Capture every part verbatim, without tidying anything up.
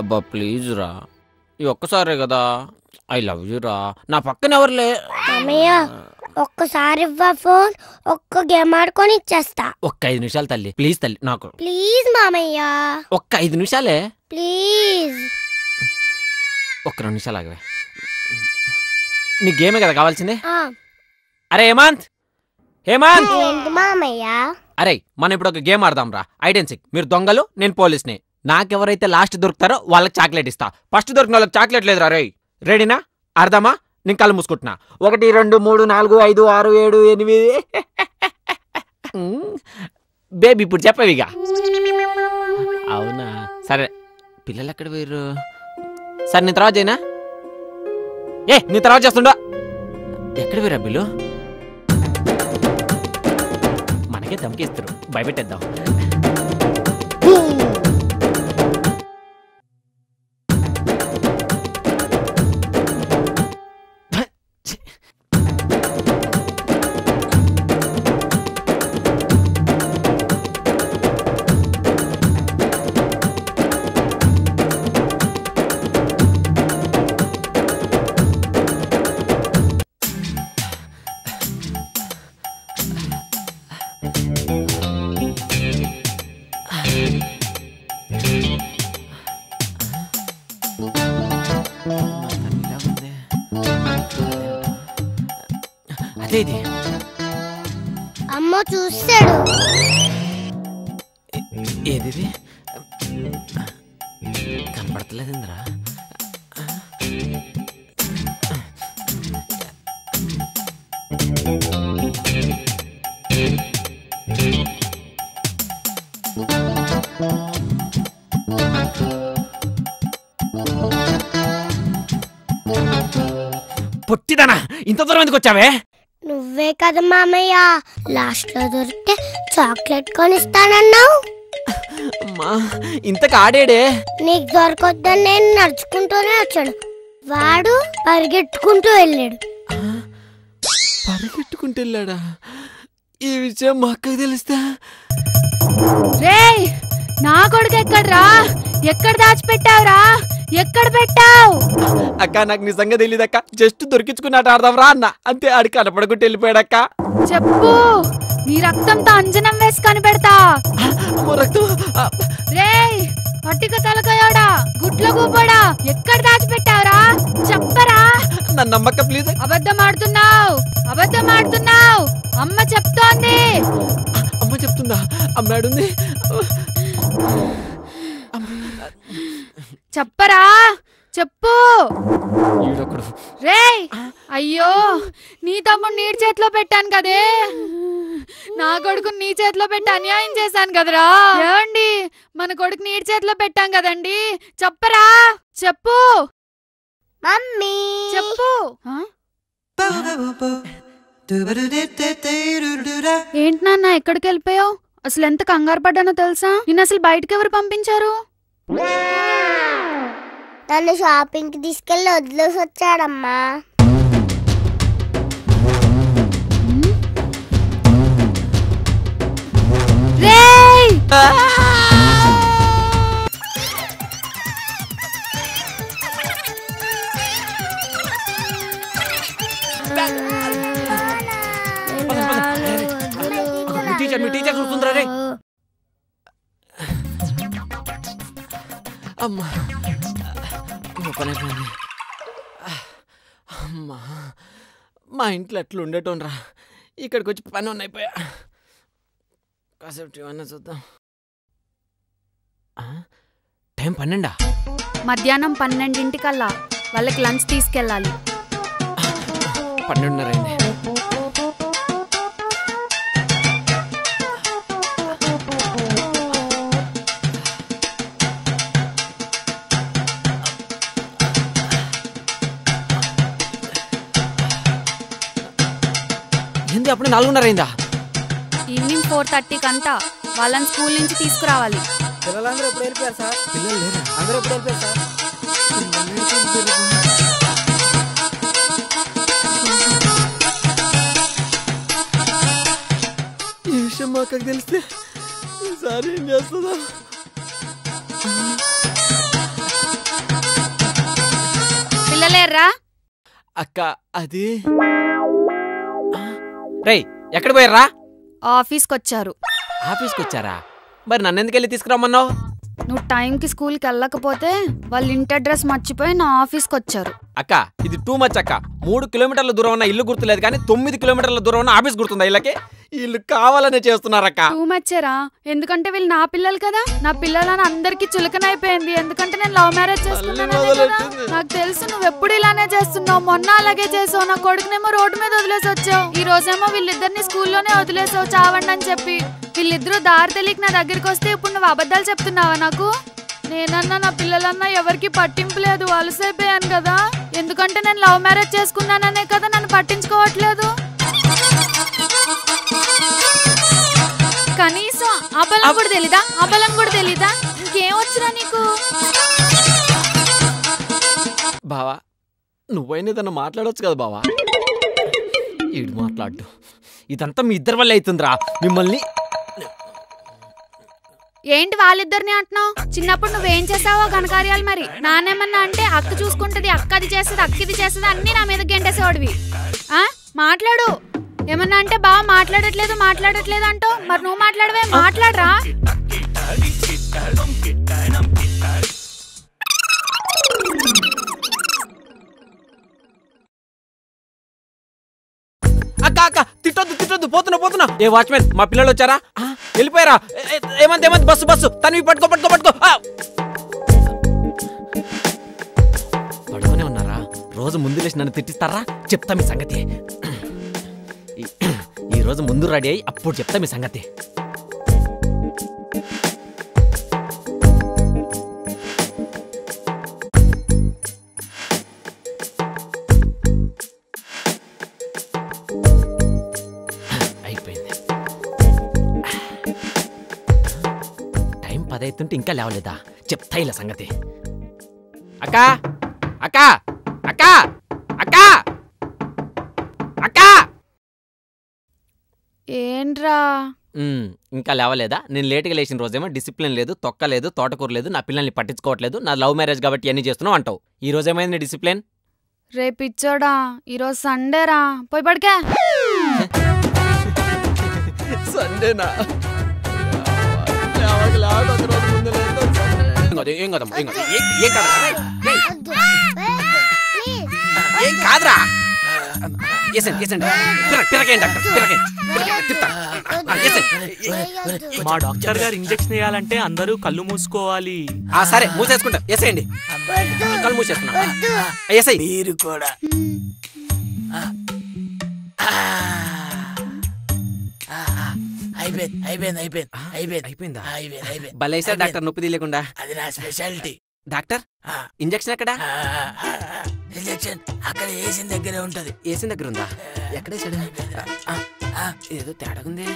అబ్బా ప్లీజ్ రా, ఈ ఒక్కసారే కదా, ఐ లవ్ యూ రా, నా పక్కన ఎవర్లే. అమ్మయ్య ఒక్కసారి ఇవ్వ ఫోన్, ఒక్క గేమ్ ఆడుకొని ఇచ్చేస్తా. ఒక్క ఐదు నిమిషాలు తల్లి, ప్లీజ్ తల్లి, నాకు ప్లీజ్ మామయ్య ఒక్క ఐదు నిమిషాలే ప్లీజ్. ఒక్క రెండు నిమిషాలు ఆగవే, నీ గేమే కదా కావాల్సిందే. అరే హేమంత్, హేమంత్ మామయ్య, అరే మనం ఇప్పుడు ఒక గేమ్ ఆడదాం రా, ఐడెన్సిక్. మీరు దొంగలు, నేను పోలీస్ని. నాకెవరైతే లాస్ట్ దొరుకుతారో వాళ్ళకి చాక్లెట్ ఇస్తా. ఫస్ట్ దొరికిన వాళ్ళకి చాక్లెట్ లేదురా. రే రెడీనా? ఆడదామా? నేను కళ్ళు మూసుకుంటున్నా. ఒకటి రెండు మూడు నాలుగు ఐదు ఆరు ఏడు ఎనిమిది. బేబీ ఇప్పుడు చెప్పవిగా. అవునా సరే. పిల్లలు ఎక్కడ పోయారు? సరే నీ తర్వాత చేయనా? ఏ నీ తర్వాత చేస్తుండ. ఎక్కడ పోయారు బిల్లు? మనకే దమ్కిస్తారు, భయపెట్టేద్దాం. అమ్మ చూస్తాడు. ఏది కనపడతలేదు ఇంద్రా. పొట్టిదనా ఇంత దూరం ఎందుకు వచ్చావే? నువ్వే కదా మామయ్య లాస్ట్ లో దొరికితే చాక్లెట్ కొనిస్తానన్నావు. ఇంతకు ఆడాడే. నీకు దొరకొద్దని నేను నడుచుకుంటూనే వచ్చాడు, వాడు పరిగెట్టుకుంటూ వెళ్ళాడు. పరిగెట్టుకుంటూ వెళ్ళాడా? ఈ విషయం మా అక్కకు తెలుస్తా. రేయ్ నా కొడుకు ఎక్కడరా? ఎక్కడ దాచిపెట్టావురా? ఎక్కడ పెట్టావు? అక్క నాకు నిజంగా తెలీదక్క, జస్ట్ దొరికించుకున్నట్టు ఆడదాం రా అన్న అంతే. అడి కనపడకుంటే వెళ్ళిపోయాడక్క. చెప్పు, నీ రక్తంతో అంజనం వేసి కనిపెడతా. రేయ్ పట్టిక తలకయోడా, గుడ్ల గూబడా, ఎక్కడ దాచిపెట్టావురా చెప్పరా? నన్ను నమ్మక్క ప్లీజ్. అబద్ధం ఆడుతున్నావు, అబద్ధం ఆడుతున్నావు. అమ్మ చెప్తోంది. అమ్మ చెప్తుందా? అమ్మాడుంది. చెప్పరా చెప్పు. రేయ్ అయ్యో నీ తమ్ముడు నీ చేతిలో పెట్టాను కదే, నా కొడుకు నీ చేతిలో పెట్టి అన్యాయం చేశాను కదరా. ఏమండి మన కొడుకు నీ చేతిలో పెట్టాం కదండి, చెప్పరా చెప్పు. మమ్మీ చెప్పు. ఏంటి నాన్న ఎక్కడికి వెళ్ళిపోయావు? అసలు ఎంత కంగారు పడ్డానో తెలుసా? నిన్ను అసలు బయటకి ఎవరు పంపించారు? నన్ను షాపింగ్ కి తీసుకెళ్ళి వదిలేసి వచ్చాడమ్మా. అమ్మా అమ్మా మా ఇంట్లో అట్లా ఉండేటోన్ రా, ఇక్కడికి వచ్చి పని ఉన్నాయి పోయా. కాసేపు ఏమన్నా చూద్దాం. టైం పన్నెండా? మధ్యాహ్నం పన్నెండింటికల్లా వాళ్ళకి లంచ్ తీసుకెళ్ళాలి. పన్నెండున్నర అయింది. అప్పుడు నాలుగున్నర అయిందా? ఈవినింగ్ ఫోర్ థర్టీ కంట వాళ్ళని స్కూల్ నుంచి తీసుకురావాలి. పిల్లలందరూ ఎప్పుడు వెళ్ళిపోయారు సార్? పిల్లలు లేరా? అందరూ ఎప్పుడు వెళ్ళిపోయారు సార్? ఈ విషయం మాకు తెలిస్తే ఈసారి ఏం చేస్తుందా? పోయారా? అక్క అది రేయ్ ఎక్కడ పోయారా? ఆఫీస్కి వచ్చారు. ఆఫీస్కి వచ్చారా? మరి నన్ను ఎందుకు వెళ్ళి తీసుకురామన్నావు? నువ్వు టైంకి స్కూల్కి వెళ్ళకపోతే వాళ్ళు ఇంటి అడ్రస్ మర్చిపోయి నా ఆఫీస్కి వచ్చారు. అక్క ఇది టూ మచ్ అక్క. మూడు కిలోమీటర్ల దూరం ఉన్న ఇల్లు గుర్తులేదు కానీ తొమ్మిది కిలోమీటర్ల దూరం ఉన్న ఆఫీస్ గుర్తుందా? ఇళ్ళకి ఇల్లు కావాలనే చేస్తున్నారు అక్క. టూ మచ్చేరా? ఎందుకంటే వీళ్ళు నా పిల్లలు కదా, నా పిల్లలని అందరికీ చులకన అయిపోయింది. ఎందుకంటే నేను లవ్ మ్యారేజ్ చేస్తున్నాను. నాకు తెలుసు నువ్వు ఎప్పుడు ఇలానే చేస్తున్నావు. మొన్న అలాగే చేసావు. నా కొడుకునేమో రోడ్డు మీద వదిలేసి వచ్చావు. ఈ రోజేమో వీళ్ళిద్దరిని స్కూల్లోనే వదిలేసావు చావండి అని చెప్పి. వీళ్ళిద్దరూ దారి తెలియక నా దగ్గరికి వస్తే ఇప్పుడు నువ్వు అబద్ధాలు చెప్తున్నావా? నాకు నేనన్నా నా పిల్లలన్నా ఎవరికి పట్టింపు లేదు. అలసైపోయాను కదా, ఎందుకంటే నేను లవ్ మ్యారేజ్ చేసుకున్నాననే కదా నన్ను పట్టించుకోవట్లేదు. కనీసం అబలం కూడా తెలీదా? అబలం కూడా తెలీదా? ఇంకేం వచ్చినా నీకు? బావా నువ్వైనా తను మాట్లాడవచ్చు కదా బావా. ఇది మాట్లాడు. ఇదంతా మీ ఇద్దరి వల్ల అవుతుందిరా. మిమ్మల్ని ఏంటి వాళ్ళిద్దరిని అంటున్నావు? చిన్నప్పుడు నువ్వేం చేసావో ఘనకార్యాలు. మరి నానేమన్నా అంటే అక్క చూసుకుంటది, అక్క అది చేస్తుంది, అక్క ఇది చేస్తుంది, అన్ని నా మీద గెంటేసేవాడివి. ఆ మాట్లాడు ఏమన్నా అంటే బావ మాట్లాడట్లేదు మాట్లాడట్లేదు అంటావు. మరి నువ్వు మాట్లాడవే. మాట్లాడరా? అక్క అక్క తిట్టొద్దు తిట్టొద్దు. పోతున్నా పోతున్నా. ఏ వాచ్మెన్ మా పిల్లలు వచ్చారా? వెళ్ళిపోయారా? ఏమంది ఏమంది బస్సు బస్సు తను పట్టుకో పట్టుకో పట్టుకో. పడుకునే ఉన్నారా? రోజు ముందు లేచి నన్ను తిట్టిస్తారా? చెప్తా మీ సంగతి. ఈరోజు ముందు రెడీ అయ్యి అప్పుడు చెప్తా మీ సంగతి. అదైతుంటే ఇంకా లేవలేదా? చెప్తా ఇలా సంగతి. అక్క అక్క అక్క అక్క అక్క ఏంట్రా ఇంకా లేవలేదా? నేను లేట్గా లేచిన రోజేమో డిసిప్లిన్ లేదు, తొక్కలేదు, తోటకూర లేదు, నా పిల్లల్ని పట్టించుకోవట్లేదు, నా లవ్ మ్యారేజ్ కాబట్టి అన్ని చేస్తున్నావు అంటావు. ఈ రోజేమైంది డిసిప్లిన్? రేపు ఇచ్చోడా? ఈరోజు సండేరా. పోయి పడక. సండేనా? మా డాక్టర్ గారు ఇంజెక్షన్ వేయాలంటే అందరూ కళ్ళు మూసుకోవాలి. సరే మూసేసుకుంటా. వేసేయండి. కళ్ళు మూసేస్తున్నా. వేసేయ్. మీరు కూడా బలైసారి డాక్టర్ నొప్పి తీయకుండా. అది నా స్పెషాలిటీ. డాక్టర్ ఇంజక్షన్ ఎక్కడ? ఇంజక్షన్ అక్కడ వేసిన దగ్గరే ఉంటది. వేసిన దగ్గర ఉందా? ఎక్కడే ఏదో తేడా ఉంది.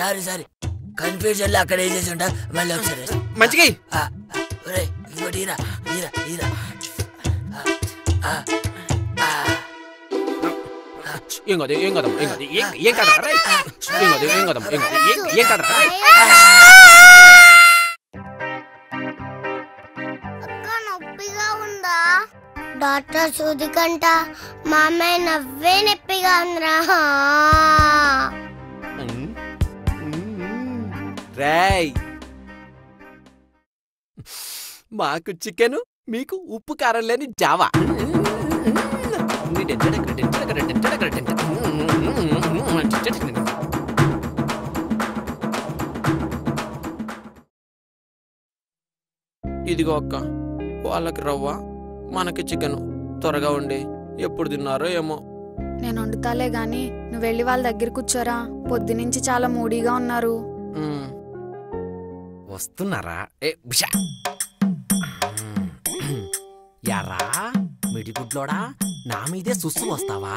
సారీ సారీ సారీ కన్ఫ్యూజన్ లో అక్కడ వేసేసి ఉంటా. మళ్ళీ ఒకసారి మంచిగా ఇంకోటి ఈరా ఈరా ఈరా ఇంకోది ఇంకోద ఇంకోది ఏం కదా ఇంకోది ఇంకోద ఇంకోది ఏం కదా. నొప్పిగా ఉందా? డాక్టర్ సూదికంట మా అమ్మాయి నవ్వే నొప్పిగా ఉందిరా. మాకు చికెను, మీకు ఉప్పు కారం లేని జావా. ఇదిగో అక్క, వాళ్ళకి రవ్వ మనకి చికెన్. త్వరగా ఉండి ఎప్పుడు తిన్నారో ఏమో. నేను వండుతాలే గాని నువ్వు వెళ్ళి వాళ్ళ దగ్గర కూర్చోరా. పొద్దునుంచి చాలా మూడీగా ఉన్నారు. వస్తున్నారా? ఏ బుషా యారా మిడిగుడ్లోడా, నా మీదే సుస్సు వస్తావా?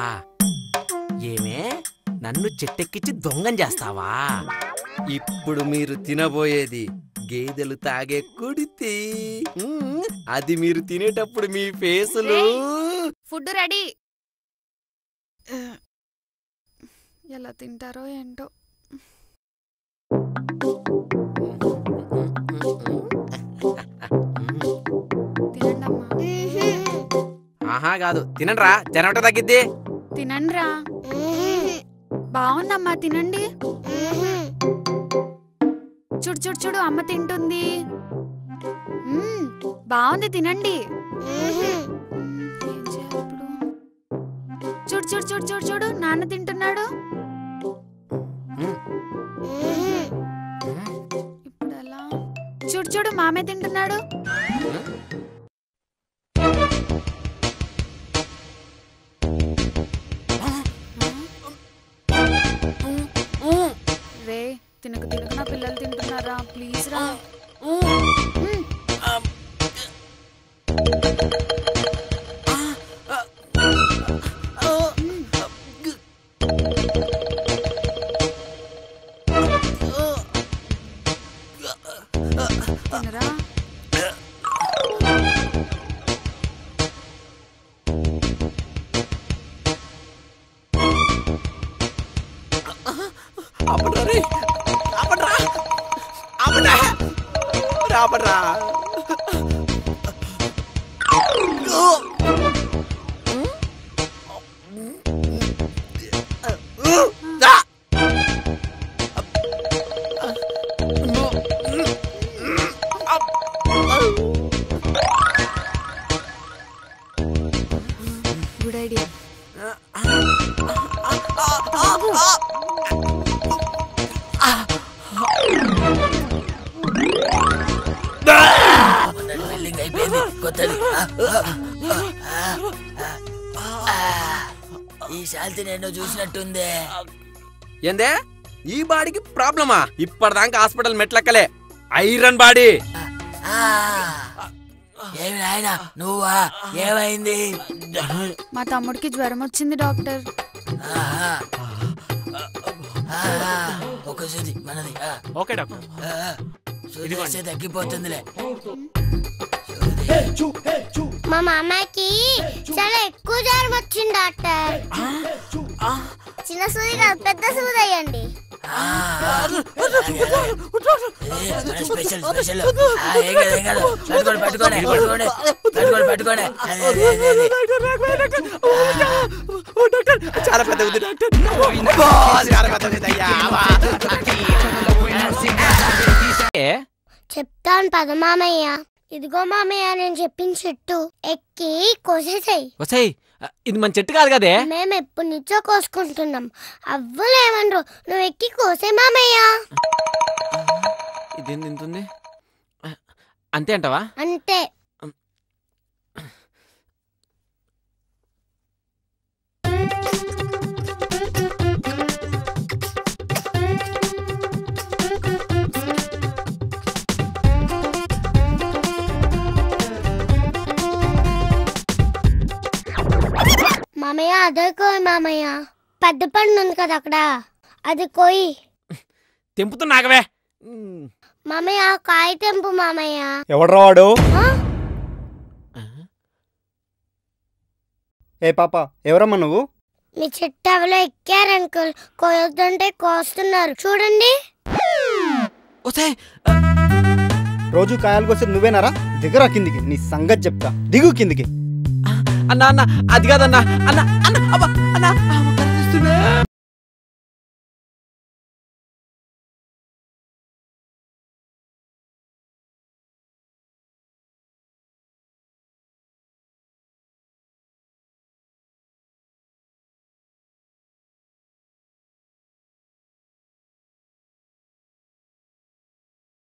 ఏమే నన్ను చెట్టెక్కిచ్చి దొంగం చేస్తావా? ఇప్పుడు మీరు తినబోయేది గేదెలు తాగే కుడితి. అది మీరు తినేటప్పుడు మీ ఫేసులు. Food ready. ఎలా తింటారో ఏంటో. మహా కాదు. తినరా, జనవట తగ్గిద్ది. తినరా, బాగుందమ్మా, తినండి. చూడు చూడు చూడు, అమ్మ తింటుంది. బాగుంది, తినండి. చూడు చూడు చూడు చూడు చూడు, నాన్న తింటున్నాడు. ఇప్పుడు అలా చూడు చూడు, మామే తింటున్నాడు. రే తినకు తినకు, నా పిల్లలు తింటున్నారా, ప్లీజ్ రా. చూసినట్టుందే ఏందే, ఈ బాడీకి ప్రాబ్లమా? ఇప్పటిదాకా హాస్పిటల్ మెట్లెక్కలే, ఐరన్ బాడీ. నువ్వా, ఏమైంది? మా తమ్ముడికి జ్వరం వచ్చింది డాక్టర్. తగ్గిపోతుందిలే. మా మామకి చాలా ఎక్కువ జ్వరం వచ్చింది డాక్టర్. చిన్న సూది కాదు, పెద్ద సూది అయ్యండి. చాలా పెద్ద ఉంది డాక్టర్. చెప్తాను పద మామయ్య. ఇదిగో మామయ్య, నేను చెప్పిన చెట్టు ఎక్కి కోసేసాయి. ఇది మన చెట్టు కాదు కదే, మేము ఎప్పుడు నుంచో కోసుకుంటున్నాం. అవ్వలేమనరు, నువ్వు ఎక్కి కోసే మామయ్య. ఇది తింటుంది అంతే అంటావా? అంతే. మామయ్య అదే కోయి మామయ్య, పెద్ద పండు ఉంది కదా అక్కడ, అది కోయి. తెంపుతున్నాగవే మామయ్య, కాయ తెంపు మామయ్య. ఎవడ్రా వాడు? ఏ పాప, ఎవరమ్మా నువ్వు? మీ చెట్టు అవలో ఎక్కారు అంకుల్, కోయొద్దంటే కోస్తున్నారు చూడండి. రోజు కాయలు కోసేది నువ్వేనారా? దిగురా కిందికి, నీ సంగతి చెప్తా. దిగు కిందికి. అన్నా అన్నా, అది కాదన్నా. అన్నా అన్నా, అబ్బా అన్నా.